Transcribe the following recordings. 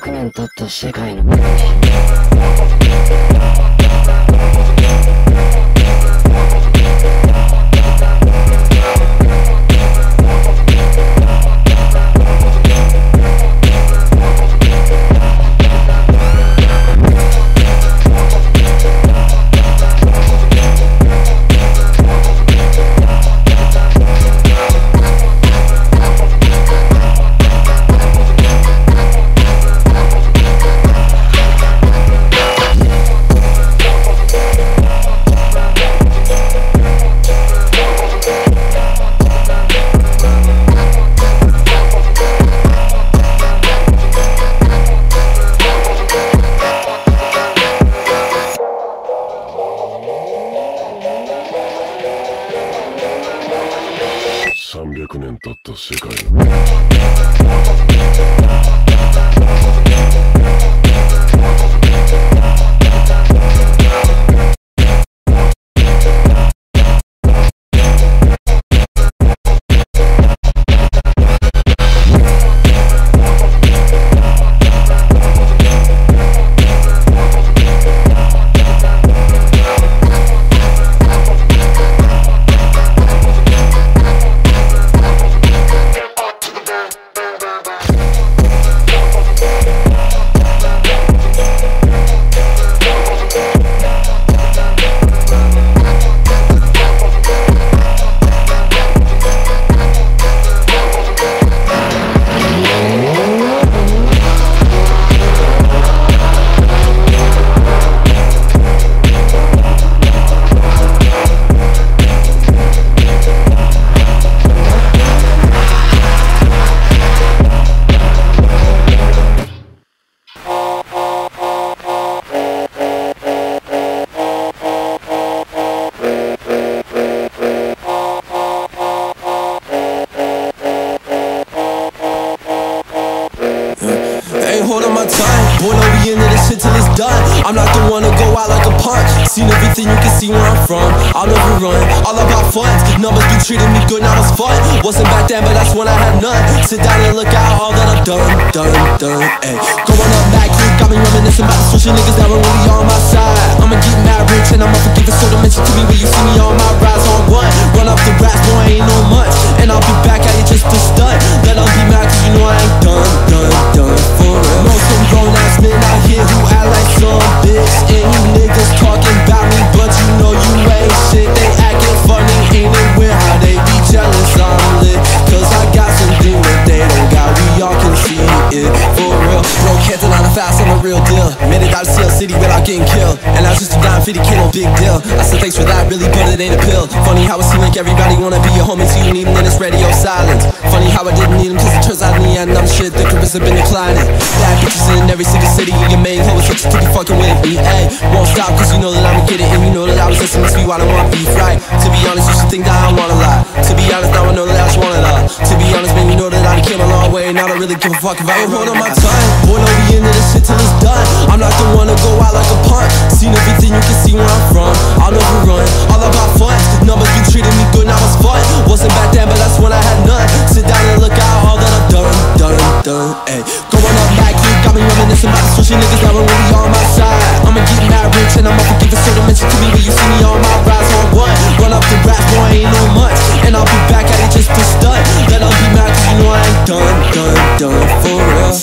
300年経った世界の300年経った世界I'm not the one to go out like a punk. Seen everything, you can see where I'm from. I'll never run, all about funds. Numbers be treating me good, now it's fun. Wasn't back then, but that's when I had none. Sit down and look at all that I've done, ayy. Growing up back here got me reminiscing about the social niggas that were really on my side. I'ma get mad rich and I'ma forgive it, so don't mention to me when you see me on my rise on one. Run up the rats, boy, I ain't no much. And I'll be back at it just to stunt. Then I'll be mad cause you know I ain't done for real. Most of them grown ass men out here who act like some bitch, and you niggas talking about me, but you know you ain't shit. They acting funny, ain't it weird how they be jealous I'm lit? Cause I got something that they don't got, we all can see it, for real. Bro, can't deny the facts, I'm a real deal. Made it out of Seal City without getting killed, and I was just a $50K, no big deal. I said thanks for that, really, but it ain't a pill. Funny how it seems like everybody wanna be your homie till you need them, then it's radio silence. Funny how I didn't need them, cause it turns out in the end I'm shit, the careers have been declining. Bad bitches in every single city, and your main hoe is such a keep fucking with me, ayy. Won't stop cause you know that I'ma get it, and you know that I was listening to me while I want beef, right? To be honest, you should think that I don't wanna lie. To be honest, now I know that I just want it all. To be honest, man, you know that I came a long way, and I don't really give a fuck if I ain't holding my time. Boy, don't be into this shit till it's done. I'm not the one to go out like a punk. Seen everything, you can see where I'm from. I'll never run, all about funds. Numbers be treating me good, now it's fun. Wasn't back then, but that's when I had none. Sit down and look at all that I've done, ayy. Growing up back here got me reminiscing about the social niggas that were really on my side. I'ma get mad rich and I'ma forgive it, so don't mention to me when you see me on my rise on one. Run up the rap, boy, ain't no much. And I'll be back at it just to stunt. Then I'll be mad cause you know I ain't done for real.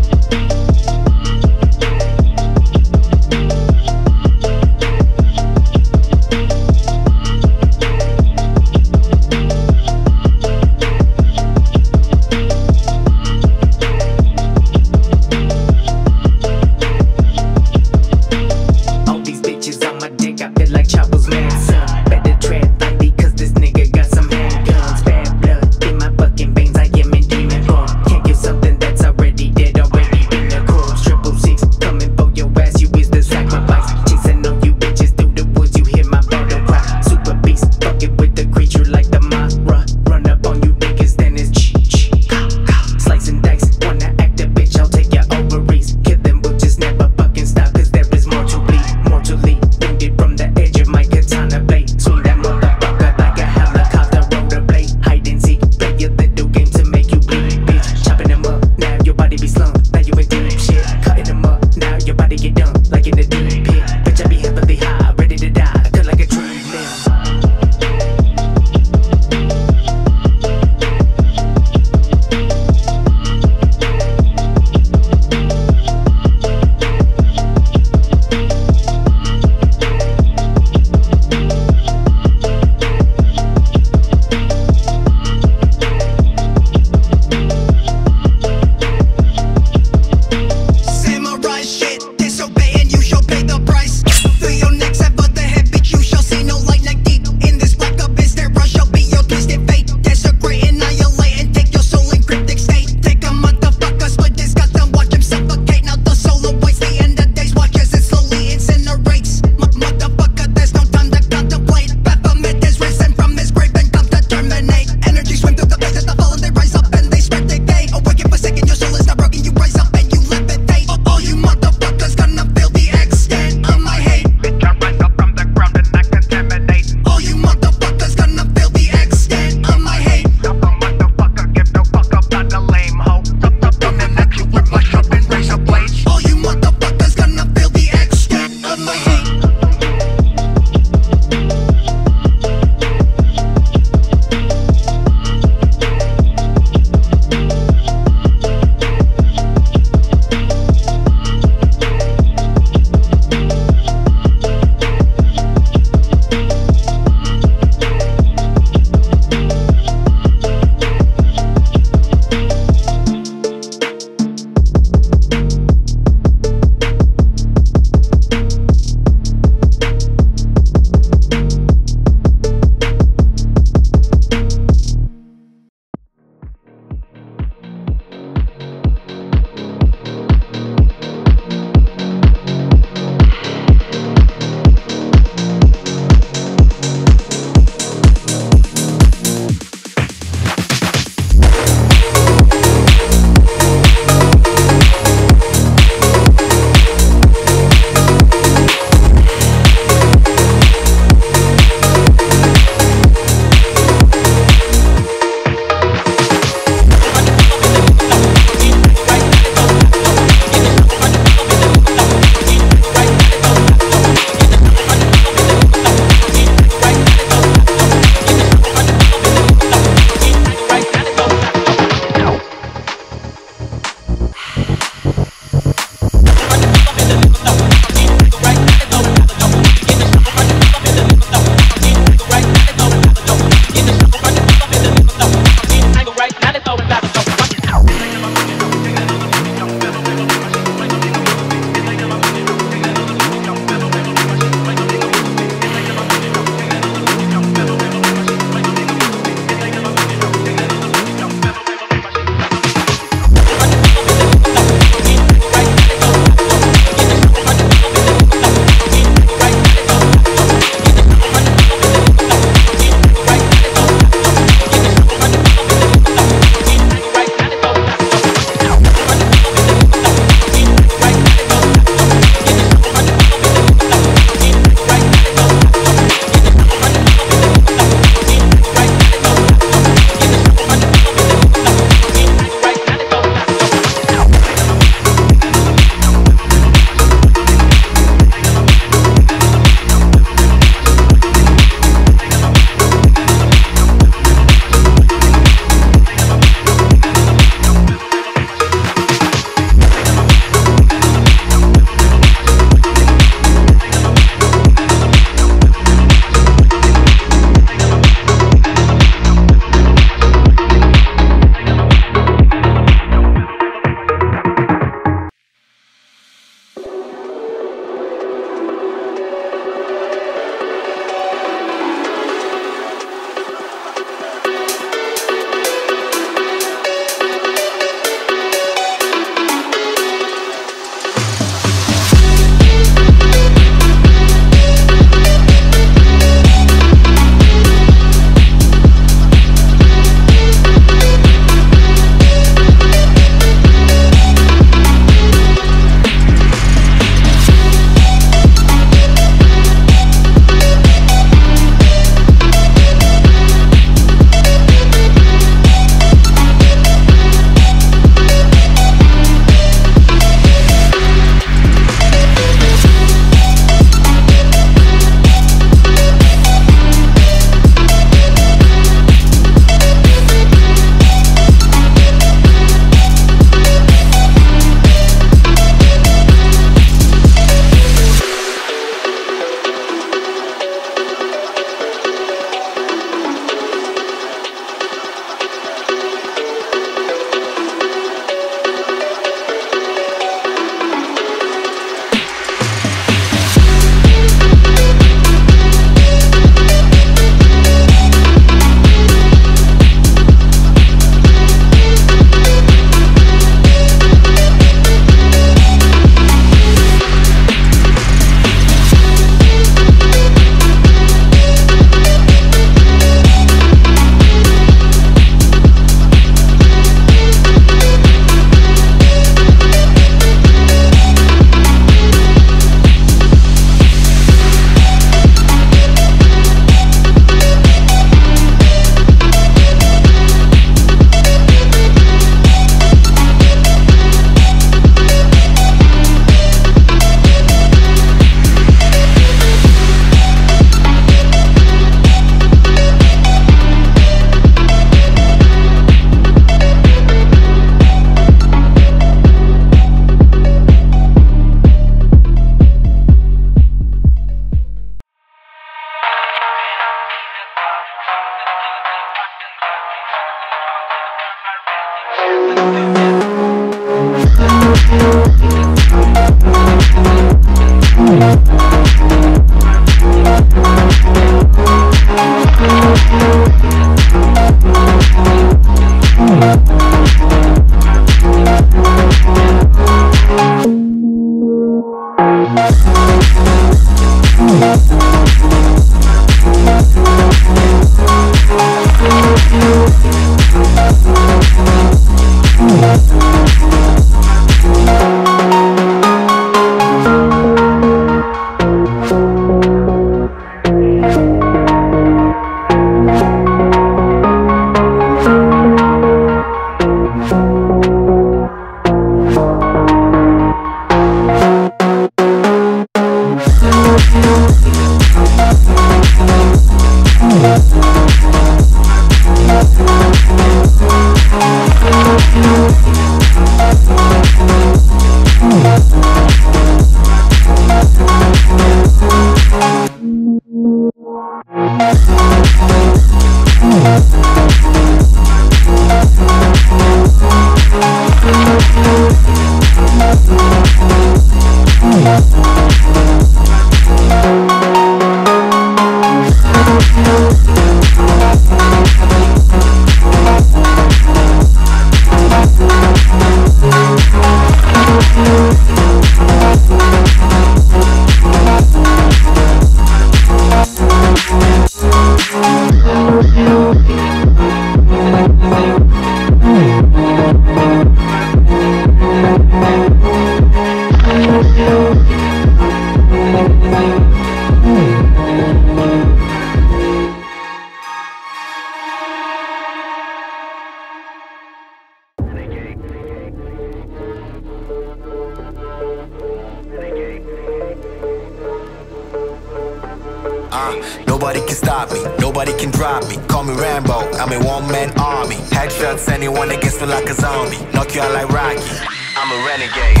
Nobody can stop me, nobody can drop me. Call me Rambo, I'm a one-man army. Headshots, anyone against me like a zombie. Knock you out like Rocky, I'm a renegade.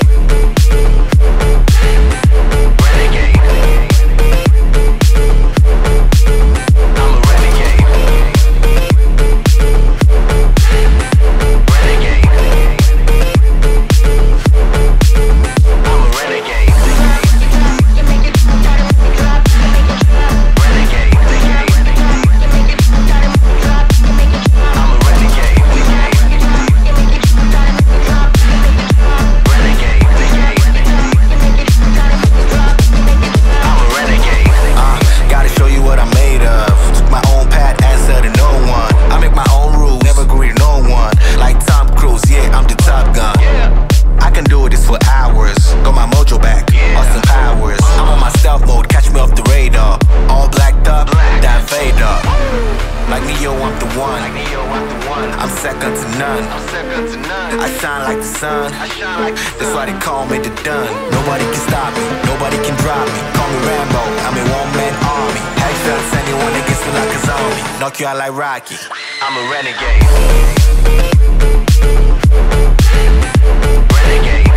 Renegade. Knock you out like Rocky. I'm a renegade. Renegade.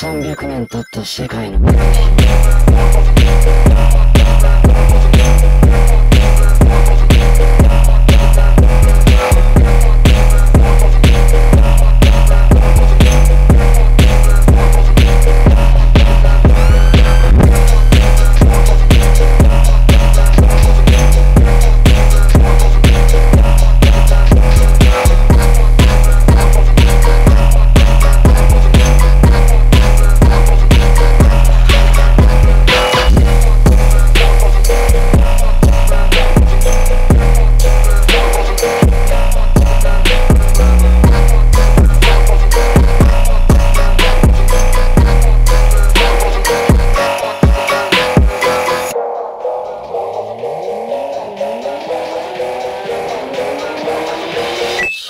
300年経った世界の未来。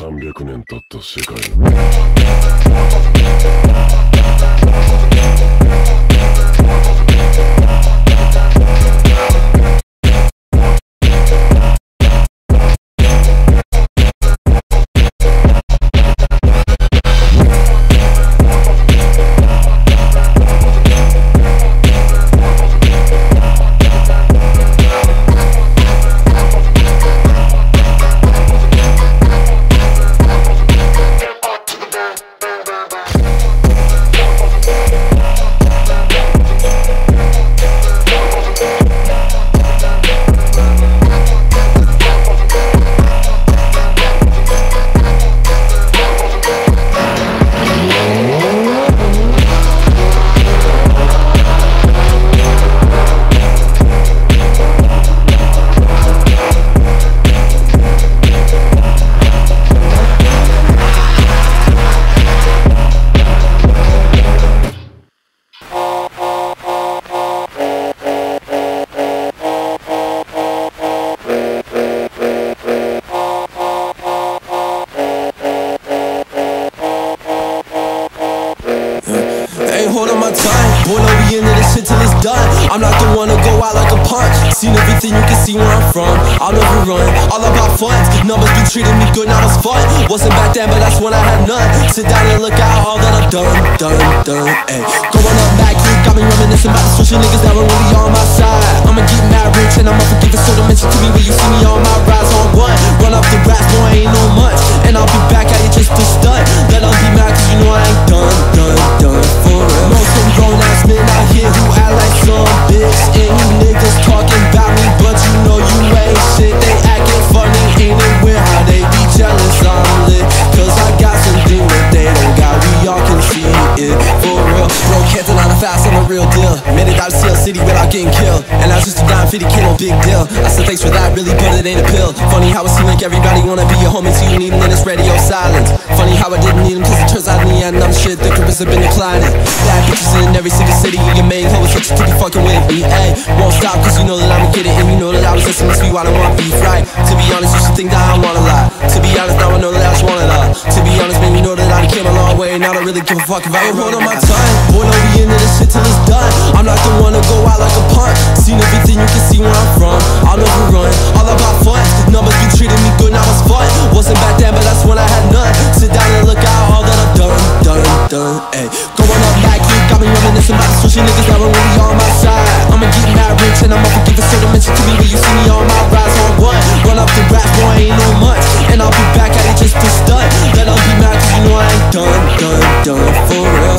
300年経った世界I'm not the one to go out like a punk. Seen everything, you can see where I'm from. I'll never run, all about funds. Numbers be treating me good, now it's fun. Wasn't back then, but that's when I had none. Sit down and look at all that I've done, ayy. Going up back here, got me reminiscing about the social niggas that were really on my side. I'ma get mad rich and I'ma forgive it, so don't mention to me when you see me on my rise on one. Run up the rats, boy, ain't no much. And I'll be back at it just to stunt. Let them be mad, cause you know I ain't done for real. Know some grown ass men out here who act like some bitch. And you niggas talking about me, but you know you ain't shit. They acting funny, ain't it weird how they be jealous I'm lit? Cause I got something that they don't got, we all can see it for real. Bro, can't deny the facts, I'm a real deal. Made it out of Seal City without getting killed. And I was just a dime, 50K, no big deal. I said thanks for that, really, but it ain't a pill. Funny how it seems like everybody wanna be your homie, so you need them in this radio silence. Funny how I didn't need them, cause it turns out in the end I'm shit, the careers have been declining. Bad bitches in every single city, and your main hoe is what you keep fucking with me, ayy. Won't stop cause you know that I'ma get it, and you know that I was listening to you, I don't want beef, right? To be honest, you should think that I don't wanna lie. To be honest, now I know that I just want it all. To be honest, man, you know that I came a long way, and I don't really give a fuck about it. Hold on my time, boy, don't be into this shit till it's done. I'm not the one to go out like a punk. Seen everything, you can see where I'm from. I'll never run, all about fun. Numbers be treating me good, now it's fun. Wasn't back then, but that's when I had none. Sit down and look at all that I've done, ayy. Going up back here, got me reminiscing about the social niggas that were really on my side. I'ma get mad rich and I'ma forgive it, so don't mention to me when you see me on my rise on one. Run up the rap, boy, ain't no much. And I'll be back at it just to stunt. Let them be mad cause you know I ain't done for real.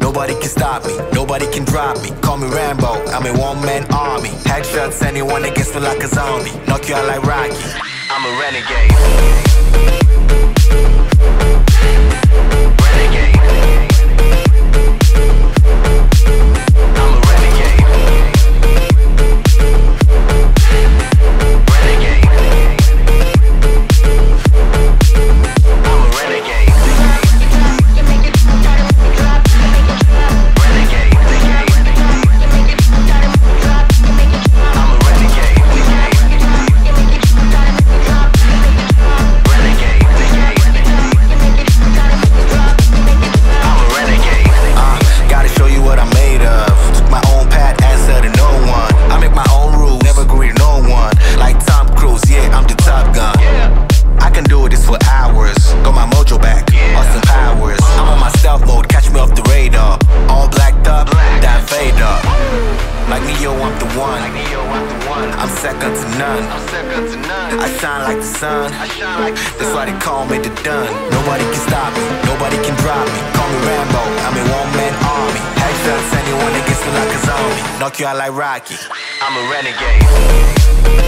Nobody can stop me, nobody can drop me. Call me Rambo, I'm a one-man army. Headshots, anyone that gets me like a zombie. Knock you out like Rocky, I'm a renegade. I'm second to none. I shine like the sun. That's why they call me the Dun. Nobody can stop me, nobody can drop me. Call me Rambo, I'm a one-man army. Headshots, anyone that gets me like a zombie. Knock you out like Rocky, I'm a renegade.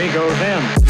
Henry goes in.